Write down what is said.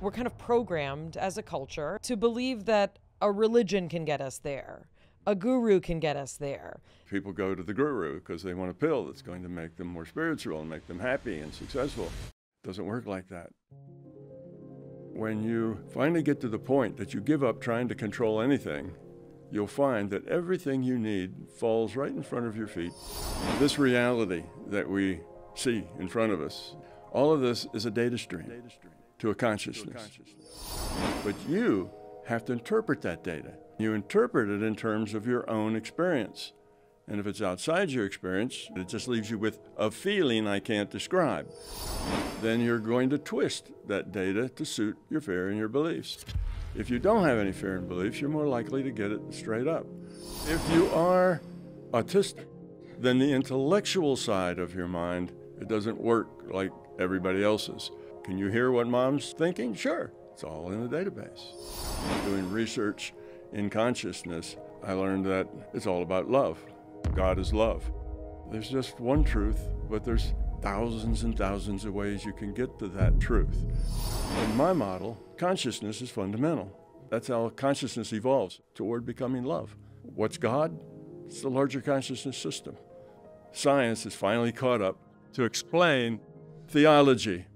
We're kind of programmed as a culture to believe that a religion can get us there. A guru can get us there. People go to the guru because they want a pill that's going to make them more spiritual and make them happy and successful. It doesn't work like that. When you finally get to the point that you give up trying to control anything, you'll find that everything you need falls right in front of your feet. This reality that we see in front of us, all of this is a data stream to a consciousness. But you have to interpret that data. You interpret it in terms of your own experience. And if it's outside your experience, it just leaves you with a feeling I can't describe. Then you're going to twist that data to suit your fear and your beliefs. If you don't have any fear and beliefs, you're more likely to get it straight up. If you are autistic, then the intellectual side of your mind, it doesn't work like everybody else's. Can you hear what mom's thinking? Sure, it's all in the database. Doing research in consciousness, I learned that it's all about love. God is love. There's just one truth, but there's thousands and thousands of ways you can get to that truth. In my model, consciousness is fundamental. That's how consciousness evolves toward becoming love. What's God? It's the larger consciousness system. Science has finally caught up to explain theology.